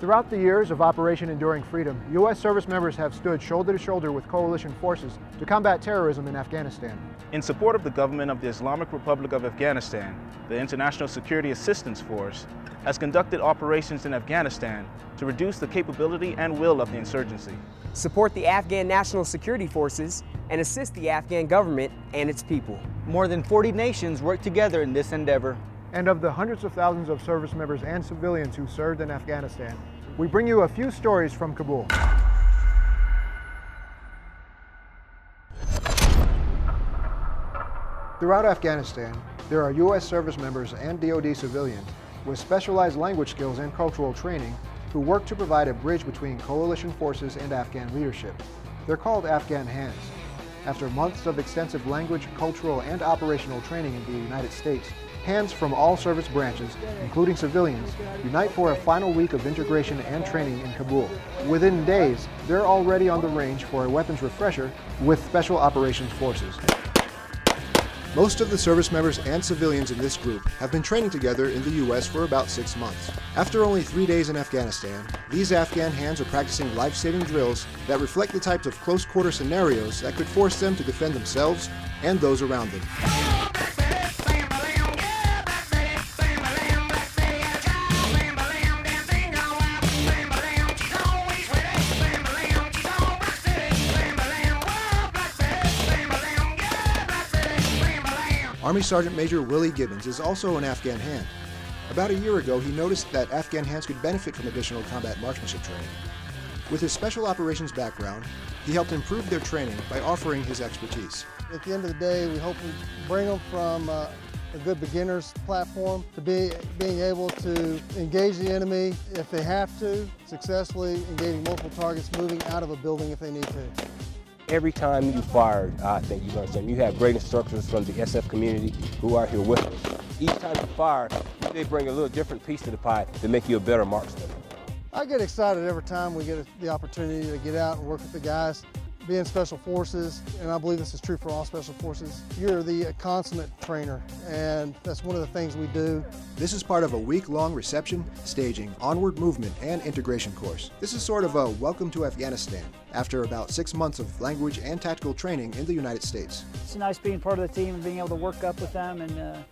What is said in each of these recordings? Throughout the years of Operation Enduring Freedom, U.S. service members have stood shoulder to shoulder with coalition forces to combat terrorism in Afghanistan. In support of the government of the Islamic Republic of Afghanistan, the International Security Assistance Force has conducted operations in Afghanistan to reduce the capability and will of the insurgency, support the Afghan National Security Forces, and assist the Afghan government and its people. More than 40 nations work together in this endeavor. And of the hundreds of thousands of service members and civilians who served in Afghanistan, we bring you a few stories from Kabul. Throughout Afghanistan, there are U.S. service members and DoD civilians with specialized language skills and cultural training who work to provide a bridge between coalition forces and Afghan leadership. They're called Afghan Hands. After months of extensive language, cultural, and operational training in the United States, hands from all service branches, including civilians, unite for a final week of integration and training in Kabul. Within days, they're already on the range for a weapons refresher with Special Operations Forces. Most of the service members and civilians in this group have been training together in the U.S. for about 6 months. After only 3 days in Afghanistan, these Afghan hands are practicing life-saving drills that reflect the types of close-quarter scenarios that could force them to defend themselves and those around them. Army Sergeant Major Willie Gibbons is also an Afghan hand. About a year ago, he noticed that Afghan hands could benefit from additional combat marksmanship training. With his special operations background, he helped improve their training by offering his expertise. At the end of the day, we hope we bring them from a good beginner's platform to being able to engage the enemy if they have to, successfully engaging multiple targets, moving out of a building if they need to. Every time you fire, I think you learn something. You have great instructors from the SF community who are here with us. Each time you fire, they bring a little different piece to the pie to make you a better marksman. I get excited every time we get the opportunity to get out and work with the guys. Being Special Forces, and I believe this is true for all Special Forces, you're the consummate trainer, and that's one of the things we do. This is part of a week-long reception, staging, onward movement, and integration course. This is sort of a welcome to Afghanistan after about 6 months of language and tactical training in the United States. It's nice being part of the team and being able to work up with them, and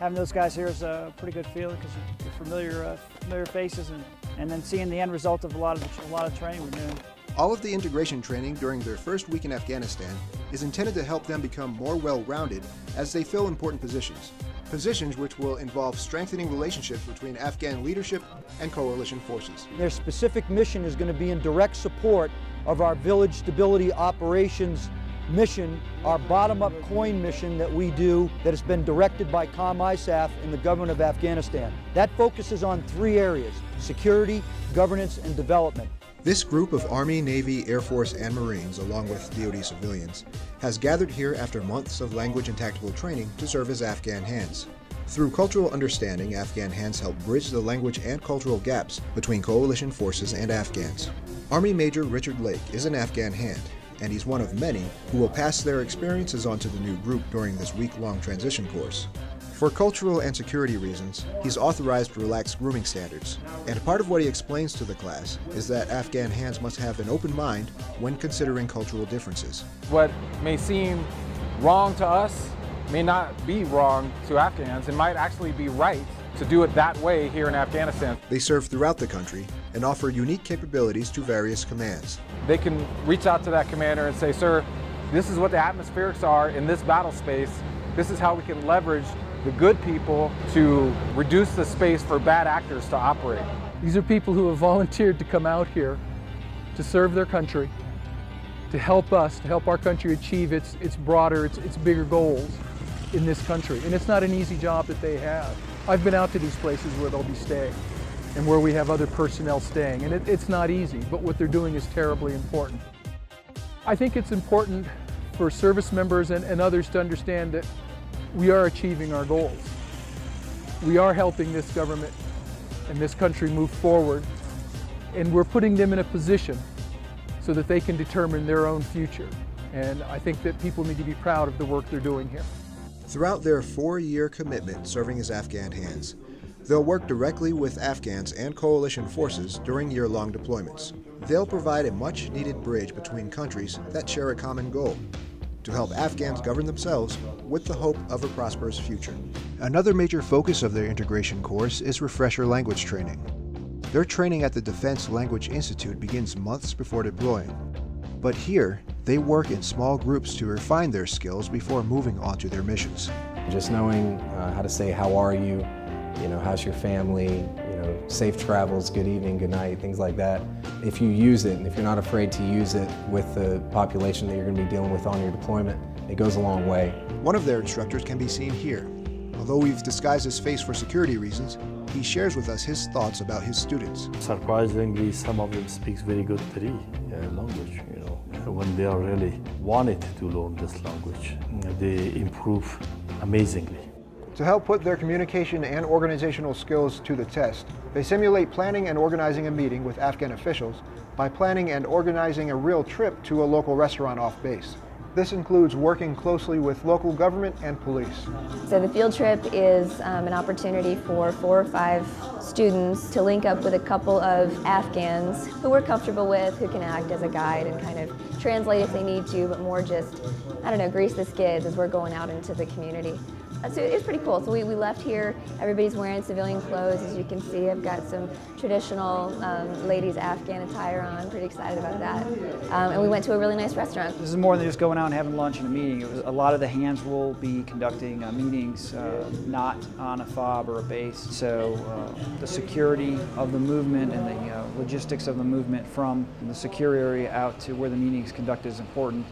having those guys here is a pretty good feeling because you're familiar faces, and then seeing the end result of a lot of training we're doing. All of the integration training during their first week in Afghanistan is intended to help them become more well-rounded as they fill important positions. Positions which will involve strengthening relationships between Afghan leadership and coalition forces. Their specific mission is going to be in direct support of our Village Stability Operations mission, our bottom-up coin mission that we do that has been directed by COM-ISAF and the government of Afghanistan. That focuses on 3 areas: security, governance, and development. This group of Army, Navy, Air Force, and Marines, along with DoD civilians, has gathered here after months of language and tactical training to serve as Afghan hands. Through cultural understanding, Afghan hands help bridge the language and cultural gaps between coalition forces and Afghans. Army Major Richard Lake is an Afghan hand, and he's one of many who will pass their experiences onto the new group during this week-long transition course. For cultural and security reasons, he's authorized to relax grooming standards. And part of what he explains to the class is that Afghan hands must have an open mind when considering cultural differences. What may seem wrong to us may not be wrong to Afghans. It might actually be right to do it that way here in Afghanistan. They serve throughout the country and offer unique capabilities to various commands. They can reach out to that commander and say, "Sir, this is what the atmospherics are in this battle space. This is how we can leverage the good people to reduce the space for bad actors to operate." These are people who have volunteered to come out here to serve their country, to help us, to help our country achieve its broader, its bigger goals in this country. And it's not an easy job that they have. I've been out to these places where they'll be staying and where we have other personnel staying, and it's not easy, but what they're doing is terribly important. I think it's important for service members and others to understand that we are achieving our goals. We are helping this government and this country move forward, and we're putting them in a position so that they can determine their own future. And I think that people need to be proud of the work they're doing here. Throughout their 4-year commitment serving as Afghan hands, They'll work directly with Afghans and coalition forces during year-long deployments. They'll provide a much-needed bridge between countries that share a common goal: to help Afghans govern themselves with the hope of a prosperous future. Another major focus of their integration course is refresher language training. Their training at the Defense Language Institute begins months before deploying, but here they work in small groups to refine their skills before moving on to their missions. Just knowing how to say how are you, how's your family, safe travels, good evening, good night, things like that. If you use it, and if you're not afraid to use it with the population that you're going to be dealing with on your deployment, it goes a long way. One of their instructors can be seen here. Although we've disguised his face for security reasons, he shares with us his thoughts about his students. Surprisingly, some of them speak very good Dari language, when they are really wanted to learn this language. They improve amazingly. To help put their communication and organizational skills to the test, they simulate planning and organizing a meeting with Afghan officials by planning and organizing a real trip to a local restaurant off base. This includes working closely with local government and police. So the field trip is an opportunity for 4 or 5 students to link up with a couple of Afghans who we're comfortable with, who can act as a guide and kind of translate if they need to, but more just, grease the skids as we're going out into the community. So it's pretty cool. So we left here, everybody's wearing civilian clothes, as you can see. I've got some traditional ladies Afghan attire on, pretty excited about that. And we went to a really nice restaurant. This is more than just going out and having lunch and a meeting. It was, a lot of the hands will be conducting meetings not on a FOB or a base. So the security of the movement and the logistics of the movement from the secure area out to where the meeting is conducted is important.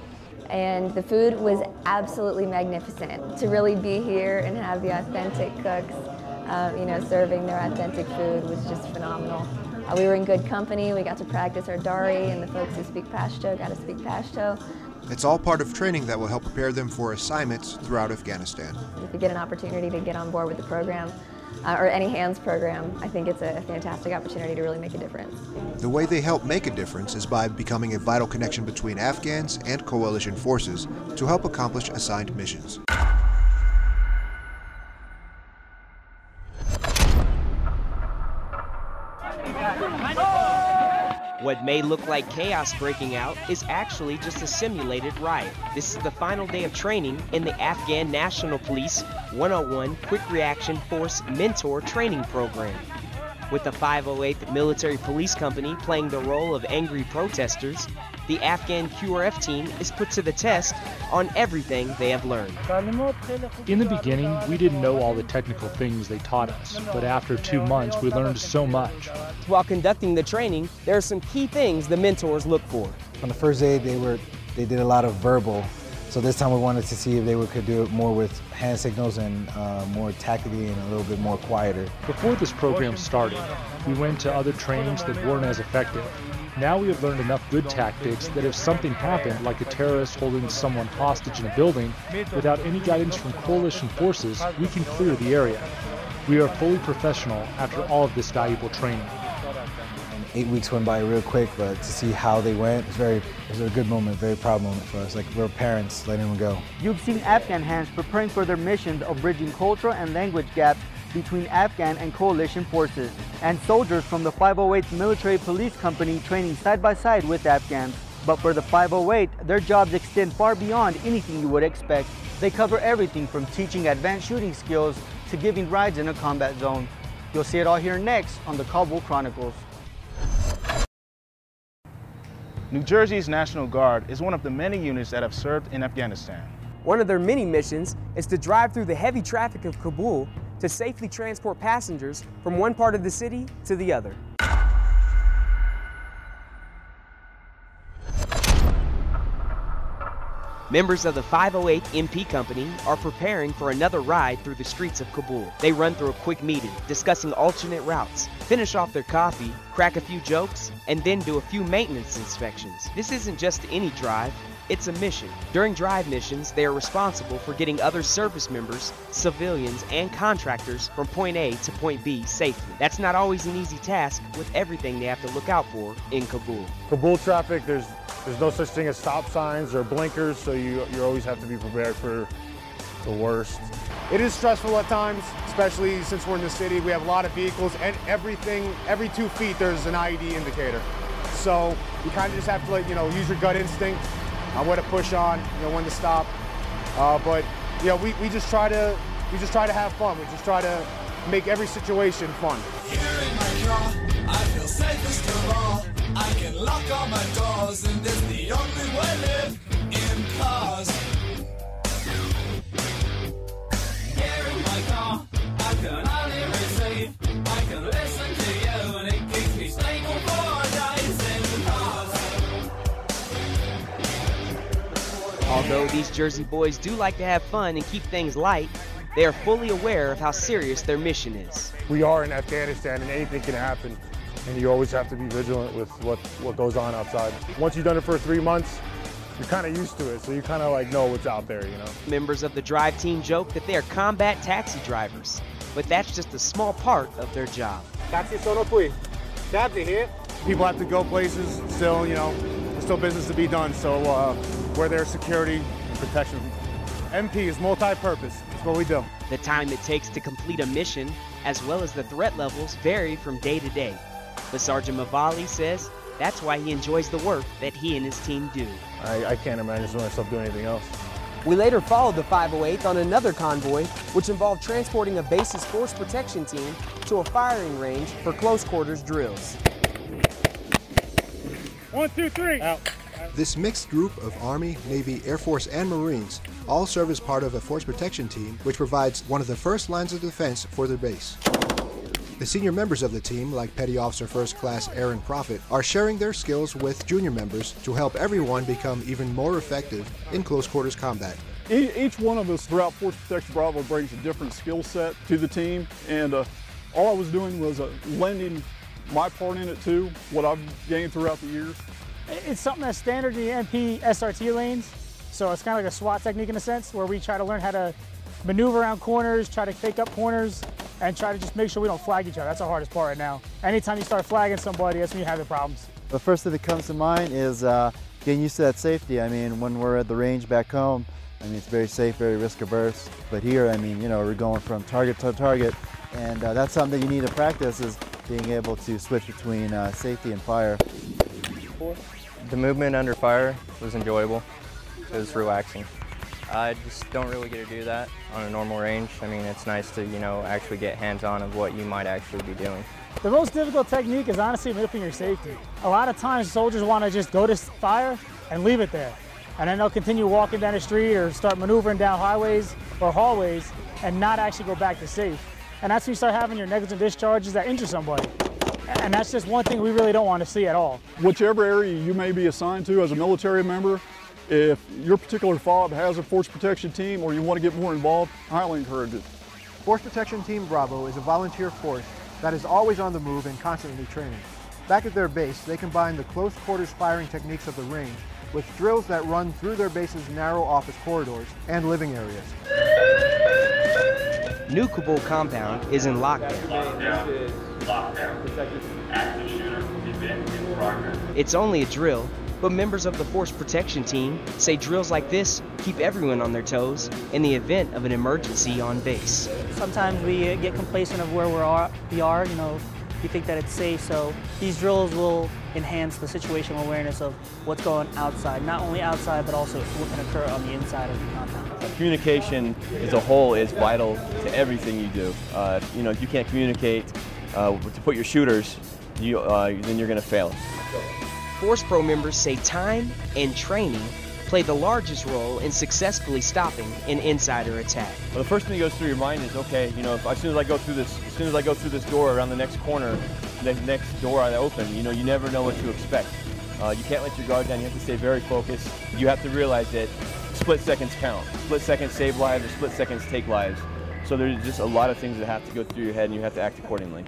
And the food was absolutely magnificent. To really be here and have the authentic cooks, serving their authentic food was just phenomenal. We were in good company. We got to practice our Dari, and the folks who speak Pashto got to speak Pashto. It's all part of training that will help prepare them for assignments throughout Afghanistan. If you get an opportunity to get on board with the program, or any hands program, I think it's a fantastic opportunity to really make a difference. The way they help make a difference is by becoming a vital connection between Afghans and coalition forces to help accomplish assigned missions. What may look like chaos breaking out is actually just a simulated riot. This is the final day of training in the Afghan National Police 101 Quick Reaction Force Mentor Training Program, with the 508th Military Police Company playing the role of angry protesters. The Afghan QRF team is put to the test on everything they have learned. In the beginning, we didn't know all the technical things they taught us, but after 2 months, we learned so much. While conducting the training, there are some key things the mentors look for. On the first day, they did a lot of verbal, so this time we wanted to see if they could do it more with hand signals and more tactically and a little bit more quieter. Before this program started, we went to other trainings that weren't as effective. Now we have learned enough good tactics that if something happened, like a terrorist holding someone hostage in a building, without any guidance from coalition forces, we can clear the area. We are fully professional after all of this valuable training. And 8 weeks went by real quick, but to see how they went, it was a good moment, a very proud moment for us. Like, we're parents letting them go. You've seen Afghan hands preparing for their missions of bridging cultural and language gaps between Afghan and coalition forces, and soldiers from the 508th Military Police Company training side by side with Afghans. But for the 508, their jobs extend far beyond anything you would expect. They cover everything from teaching advanced shooting skills to giving rides in a combat zone. You'll see it all here next on the Kabul Chronicles. New Jersey's National Guard is one of the many units that have served in Afghanistan. One of their many missions is to drive through the heavy traffic of Kabul to safely transport passengers from one part of the city to the other. Members of the 508 MP Company are preparing for another ride through the streets of Kabul. They run through a quick meeting, discussing alternate routes, finish off their coffee, crack a few jokes, and then do a few maintenance inspections. This isn't just any drive. It's a mission. During drive missions, they are responsible for getting other service members, civilians, and contractors from point A to point B safely. That's not always an easy task with everything they have to look out for in Kabul. Kabul traffic, there's no such thing as stop signs or blinkers, so you always have to be prepared for the worst. It is stressful at times, especially since we're in the city. We have a lot of vehicles, and every 2 feet, there's an IED indicator. So you kind of just have to, like, you know, use your gut instinct on where to push on, you know, when to stop. But you know, we just try to have fun. We just try to make every situation fun. Here in my car, I feel safest of all. I can lock all my doors, and it's the only way I live in cars. Here in my car, I can only receive. I can listen to you, and it keeps me stable for days in cars. Although these Jersey boys do like to have fun and keep things light, they are fully aware of how serious their mission is. We are in Afghanistan, and anything can happen, and you always have to be vigilant with what goes on outside. Once you've done it for 3 months, you're kind of used to it, so you kind of like know what's out there, you know. Members of the drive team joke that they are combat taxi drivers, but that's just a small part of their job. People have to go places still, you know, there's still business to be done, so we're there security and protection. MP is multi-purpose, that's what we do. The time it takes to complete a mission, as well as the threat levels, vary from day to day. But Sergeant Mavali says that's why he enjoys the work that he and his team do. I can't imagine myself doing anything else. We later followed the 508th on another convoy, which involved transporting a base's force protection team to a firing range for close quarters drills. 1, 2, 3. Out. This mixed group of Army, Navy, Air Force, and Marines all serve as part of a force protection team, which provides one of the first lines of defense for their base. The senior members of the team, like Petty Officer First Class Aaron Prophet, are sharing their skills with junior members to help everyone become even more effective in close quarters combat. Each one of us throughout Force Protection Bravo brings a different skill set to the team, and all I was doing was lending my part in it too, what I've gained throughout the years. It's something that's standard in the MP SRT lanes, so it's kind of like a SWAT technique in a sense, where we try to learn how to maneuver around corners, try to fake up corners, and try to just make sure we don't flag each other. That's the hardest part right now. Anytime you start flagging somebody, that's when you have the problems. The first thing that comes to mind is getting used to that safety. I mean, when we're at the range back home, I mean, it's very safe, very risk averse. But here, I mean, you know, we're going from target to target, and that's something you need to practice, is being able to switch between safety and fire. The movement under fire was enjoyable. It was relaxing. I just don't really get to do that on a normal range. I mean, it's nice to, you know, actually get hands-on of what you might actually be doing. The most difficult technique is honestly manipulating your safety. A lot of times soldiers want to just go to fire and leave it there. And then they'll continue walking down the street or start maneuvering down highways or hallways and not actually go back to safe. And that's when you start having your negligent discharges that injure somebody. And that's just one thing we really don't want to see at all. Whichever area you may be assigned to as a military member, if your particular FOB has a force protection team or you want to get more involved, I highly encourage it. Force Protection Team Bravo is a volunteer force that is always on the move and constantly training. Back at their base, they combine the close quarters firing techniques of the range with drills that run through their base's narrow office corridors and living areas. New Kabul compound is in lockdown. Active shooter event in progress. It's only a drill, but members of the force protection team say drills like this keep everyone on their toes in the event of an emergency on base. Sometimes we get complacent of where we are, you know, we think that it's safe, so these drills will enhance the situational awareness of what's going outside, not only outside, but also what can occur on the inside of the compound. Communication as a whole is vital to everything you do. You know, if you can't communicate to put your shooters, then you're going to fail. Force Pro members say time and training play the largest role in successfully stopping an insider attack. Well, the first thing that goes through your mind is, okay, you know, as soon as I go through this door around the next corner, the next door I open, you know, you never know what to expect. You can't let your guard down. You have to stay very focused. You have to realize that split seconds count. Split seconds save lives, or split seconds take lives. So there's just a lot of things that have to go through your head, and you have to act accordingly.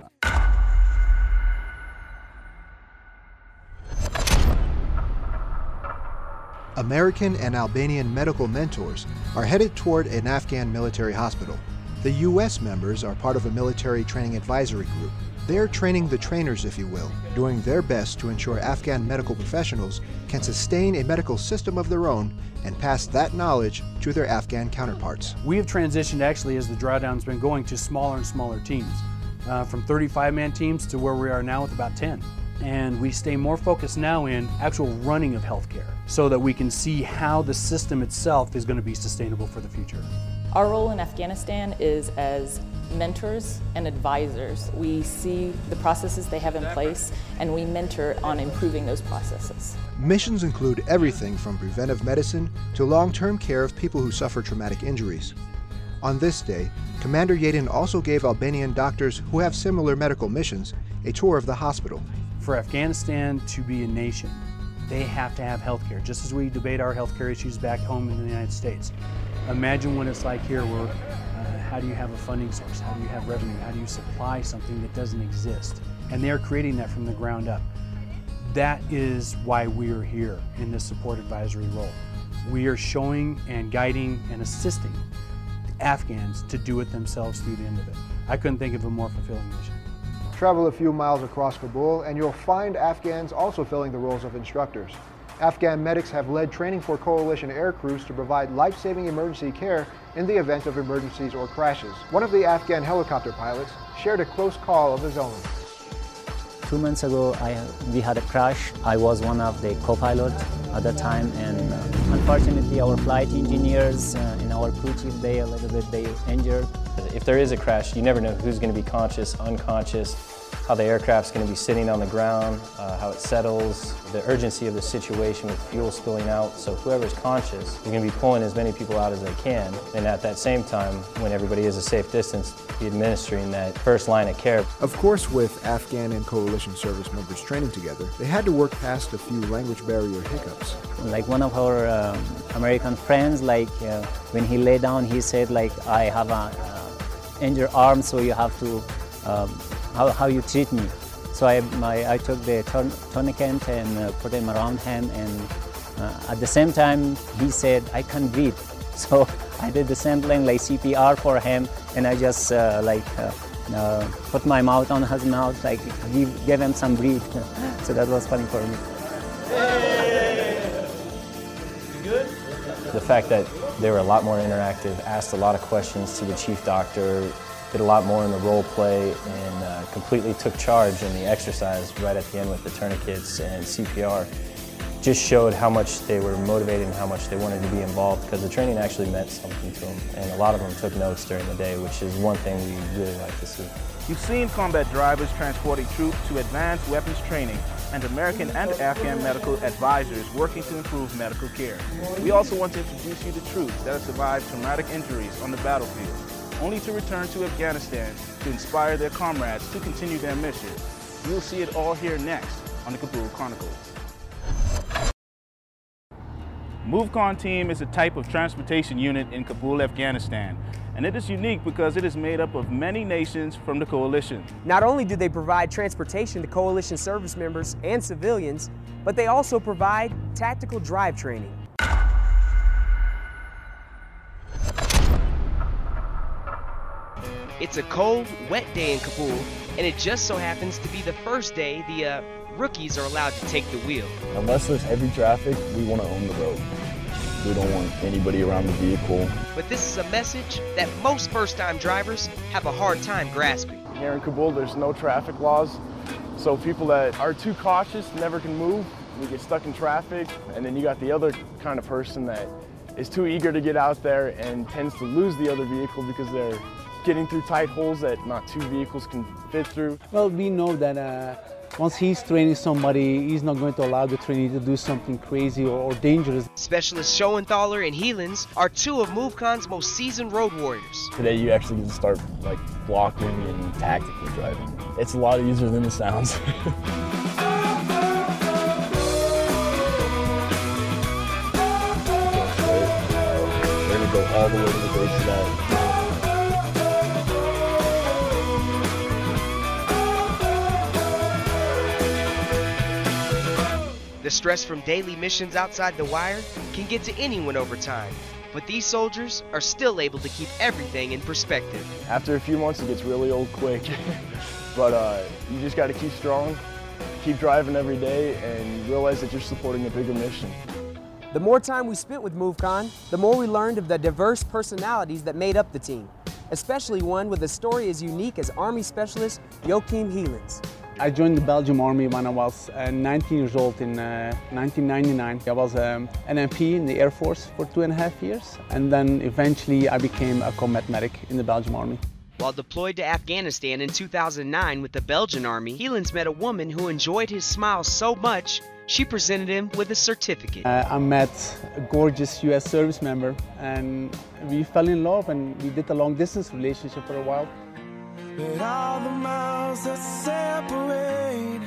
American and Albanian medical mentors are headed toward an Afghan military hospital. The U.S. members are part of a military training advisory group. They are training the trainers, if you will, doing their best to ensure Afghan medical professionals can sustain a medical system of their own and pass that knowledge to their Afghan counterparts. We have transitioned, actually, as the drawdown's been going, to smaller and smaller teams, from 35-man teams to where we are now with about 10. And we stay more focused now in actual running of healthcare so that we can see how the system itself is going to be sustainable for the future. Our role in Afghanistan is as mentors and advisors. We see the processes they have in place and we mentor on improving those processes. Missions include everything from preventive medicine to long-term care of people who suffer traumatic injuries. On this day, Commander Yadin also gave Albanian doctors who have similar medical missions a tour of the hospital. For Afghanistan to be a nation, they have to have health care, just as we debate our health care issues back home in the United States. Imagine what it's like here where how do you have a funding source? How do you have revenue? How do you supply something that doesn't exist? And they're creating that from the ground up. That is why we're here in this support advisory role. We are showing and guiding and assisting Afghans to do it themselves through the end of it. I couldn't think of a more fulfilling mission. Travel a few miles across Kabul and you'll find Afghans also filling the roles of instructors. Afghan medics have led training for coalition air crews to provide life-saving emergency care in the event of emergencies or crashes. One of the Afghan helicopter pilots shared a close call of his own. 2 months ago, we had a crash. I was one of the co-pilots at that time, and unfortunately, our flight engineers and our crew chief, they injured. If there is a crash, you never know who's going to be conscious, unconscious, how the aircraft's going to be sitting on the ground, how it settles, the urgency of the situation with fuel spilling out. So whoever's conscious, you're going to be pulling as many people out as they can. And at that same time, when everybody is a safe distance, be administering that first line of care. Of course, with Afghan and coalition service members training together, they had to work past a few language barrier hiccups. Like one of our American friends, when he lay down, he said, I have an injured arm, so you have to how you treat me. So I took the tourniquet and put him around him, and at the same time he said, I can't breathe. So I did the same thing, CPR for him, and I just put my mouth on his mouth, give him some breathe. So that was funny for me. The fact that they were a lot more interactive, asked a lot of questions to the chief doctor, did a lot more in the role play, and completely took charge in the exercise right at the end with the tourniquets and CPR. Just showed how much they were motivated and how much they wanted to be involved, because the training actually meant something to them. And a lot of them took notes during the day, which is one thing we really like to see. You've seen combat drivers transporting troops to advanced weapons training, and American and Afghan medical advisors working to improve medical care. We also want to introduce you to troops that have survived traumatic injuries on the battlefield, only to return to Afghanistan to inspire their comrades to continue their mission. You'll see it all here next on the Kabul Chronicles. MoveCon team is a type of transportation unit in Kabul, Afghanistan, and it is unique because it is made up of many nations from the coalition. Not only do they provide transportation to coalition service members and civilians, but they also provide tactical drive training. It's a cold, wet day in Kabul, and it just so happens to be the first day the rookies are allowed to take the wheel. Unless there's heavy traffic, we want to own the road. We don't want anybody around the vehicle. But this is a message that most first-time drivers have a hard time grasping. Here in Kabul, there's no traffic laws, so people that are too cautious never can move. We get stuck in traffic, and then you got the other kind of person that is too eager to get out there and tends to lose the other vehicle because they're getting through tight holes that not two vehicles can fit through. Well, we know that once he's training somebody, he's not going to allow the trainee to do something crazy or dangerous. Specialists Schoenthaler and Helens are two of MoveCon's most seasoned road warriors. Today you actually get to start blocking and tactically driving. It's a lot easier than it sounds. We're gonna go all the way to the base of that. The stress from daily missions outside the wire can get to anyone over time, but these soldiers are still able to keep everything in perspective. After a few months, it gets really old quick. But you just got to keep strong, keep driving every day, and realize that you're supporting a bigger mission. The more time we spent with MoveCon, the more we learned of the diverse personalities that made up the team, especially one with a story as unique as Army Specialist Joachim Helens. I joined the Belgian Army when I was 19 years old in 1999. I was an MP in the Air Force for 2.5 years, and then eventually I became a combat medic in the Belgian Army. While deployed to Afghanistan in 2009 with the Belgian Army, Helens met a woman who enjoyed his smile so much, she presented him with a certificate. I met a gorgeous U.S. service member, and we fell in love, and we did a long-distance relationship for a while. But all the miles that separate,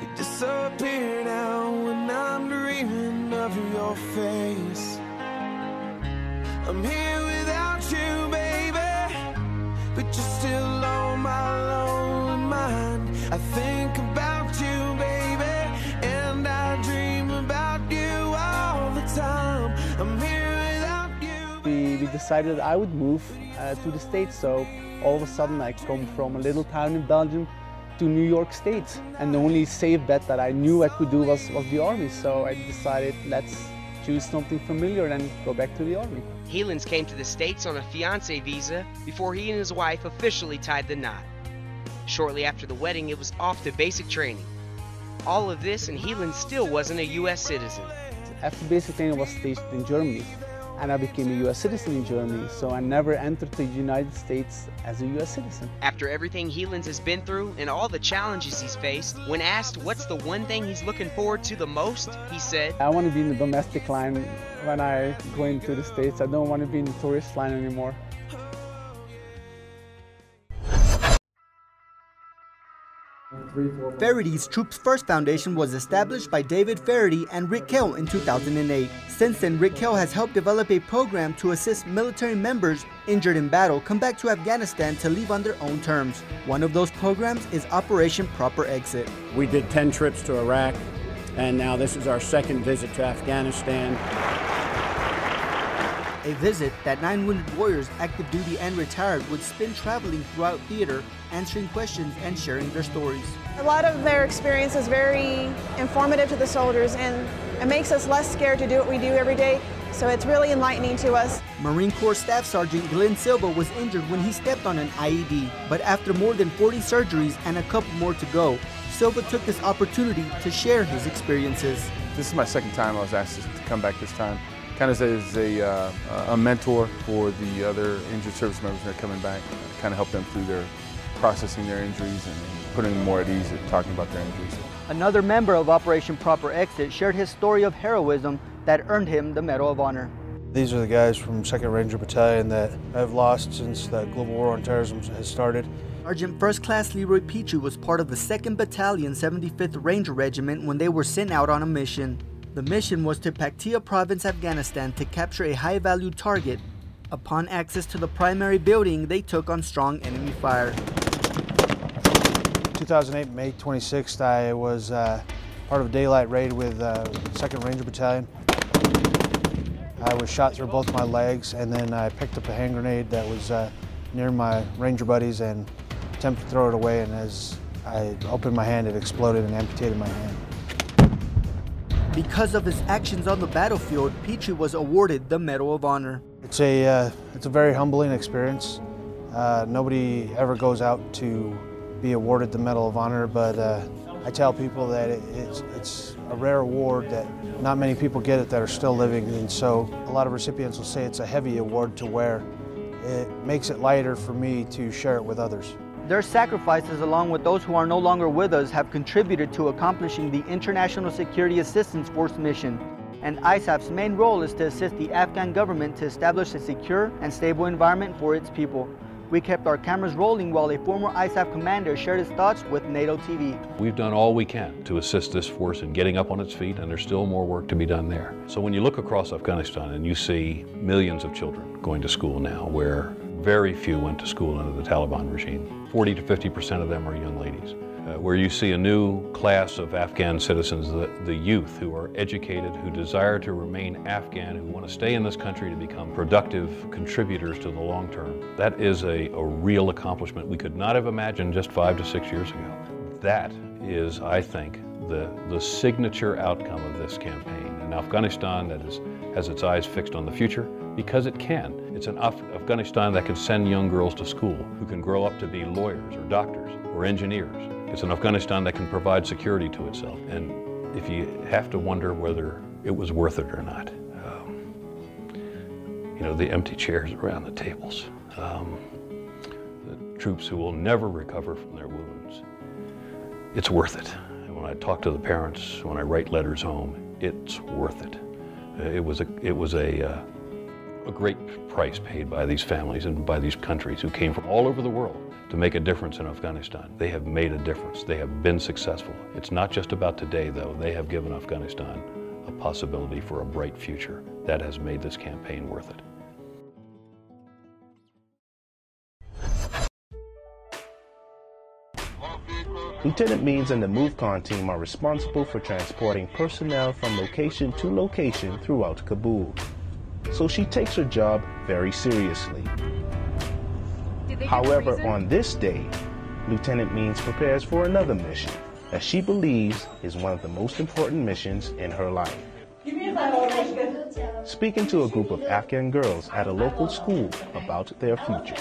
they disappear now when I'm dreaming of your face. I'm here without you, baby, but you're still on my lonely mind. I think about you, baby, and I dream about you all the time. I'm here. We decided I would move to the States, so all of a sudden I come from a little town in Belgium to New York State, and the only safe bet that I knew I could do was the Army, so I decided let's choose something familiar and go back to the Army. Helens came to the States on a fiancé visa before he and his wife officially tied the knot. Shortly after the wedding, it was off to basic training. All of this, and Helens still wasn't a U.S. citizen. After basic training, I was stationed in Germany, and I became a U.S. citizen in Germany, so I never entered the United States as a U.S. citizen. After everything Helens has been through and all the challenges he's faced, when asked what's the one thing he's looking forward to the most, he said, I want to be in the domestic line when I go into the States. I don't want to be in the tourist line anymore. Faraday's Troops First Foundation was established by David Faraday and Rick Kell in 2008. Since then, Rick Kell has helped develop a program to assist military members injured in battle come back to Afghanistan to leave on their own terms. One of those programs is Operation Proper Exit. We did 10 trips to Iraq, and now this is our second visit to Afghanistan. A visit that 9 wounded warriors, active duty and retired, would spend traveling throughout theater, answering questions and sharing their stories. A lot of their experience is very informative to the soldiers, and it makes us less scared to do what we do every day, so it's really enlightening to us. Marine Corps Staff Sergeant Glenn Silva was injured when he stepped on an IED, but after more than 40 surgeries and a couple more to go, Silva took this opportunity to share his experiences. This is my second time I was asked to come back this time. Kind of as a mentor for the other injured service members that are coming back, kind of help them through their processing their injuries and putting them more at ease at talking about their injuries. Another member of Operation Proper Exit shared his story of heroism that earned him the Medal of Honor. These are the guys from 2nd Ranger Battalion that I've lost since the global war on terrorism has started. Sergeant First Class Leroy Petrie was part of the 2nd Battalion 75th Ranger Regiment when they were sent out on a mission. The mission was to Paktia Province, Afghanistan, to capture a high-value target. Upon access to the primary building, they took on strong enemy fire. 2008, May 26th, I was part of a daylight raid with 2nd Ranger Battalion. I was shot through both my legs, and then I picked up a hand grenade that was near my Ranger buddies and attempted to throw it away, and as I opened my hand, it exploded and amputated my hand. Because of his actions on the battlefield, Petrie was awarded the Medal of Honor. It's a very humbling experience. Nobody ever goes out to be awarded the Medal of Honor, but I tell people that it's a rare award that not many people get it that are still living, and so a lot of recipients will say it's a heavy award to wear. It makes it lighter for me to share it with others. Their sacrifices, along with those who are no longer with us, have contributed to accomplishing the International Security Assistance Force mission, and ISAF's main role is to assist the Afghan government to establish a secure and stable environment for its people. We kept our cameras rolling while a former ISAF commander shared his thoughts with NATO TV. We've done all we can to assist this force in getting up on its feet, and there's still more work to be done there. So when you look across Afghanistan and you see millions of children going to school now, where very few went to school under the Taliban regime. 40 to 50% of them are young ladies. where you see a new class of Afghan citizens, the youth who are educated, who desire to remain Afghan, who want to stay in this country to become productive contributors to the long term. That is a real accomplishment we could not have imagined just 5 to 6 years ago. That is, I think, the signature outcome of this campaign. And Afghanistan that has its eyes fixed on the future, because it can. It's an Afghanistan that can send young girls to school, who can grow up to be lawyers or doctors or engineers. It's an Afghanistan that can provide security to itself. And if you have to wonder whether it was worth it or not, you know, the empty chairs around the tables, the troops who will never recover from their wounds, it's worth it. And when I talk to the parents, when I write letters home, it's worth it. It was a great price paid by these families and by these countries who came from all over the world to make a difference in Afghanistan. They have made a difference. They have been successful. It's not just about today, though. They have given Afghanistan a possibility for a bright future. That has made this campaign worth it. Lieutenant Means and the MOVCON team are responsible for transporting personnel from location to location throughout Kabul. So she takes her job very seriously. However, on this day, Lieutenant Means prepares for another mission that she believes is one of the most important missions in her life. Speaking to a group of Afghan girls at a local school about their future.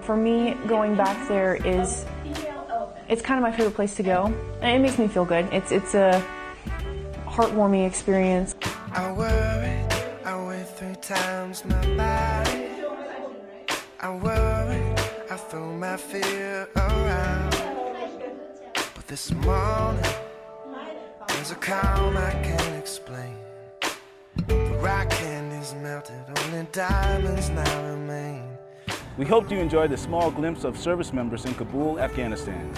For me, going back there is, it's kind of my favorite place to go. And it makes me feel good. It's a heartwarming experience. I worried, I went 3 times my body. I worried, I threw my fear around. But this morning, there's a calm I can't explain. The rock candy's melted, only diamonds now remain. We hoped you enjoyed the small glimpse of service members in Kabul, Afghanistan.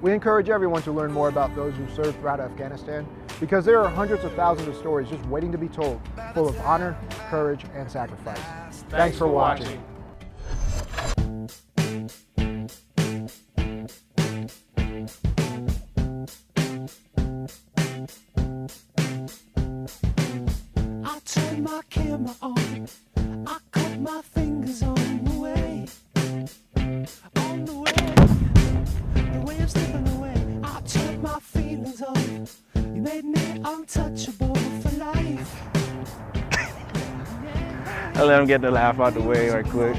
We encourage everyone to learn more about those who served throughout Afghanistan, because there are hundreds of thousands of stories just waiting to be told, full of honor, courage, and sacrifice. Thanks for watching. I turned my camera on, I cut my fingers on the way, on the way, the way of slipping away. I turned my feelings on, you made me untouchable for life. I let him get the laugh out the way right quick.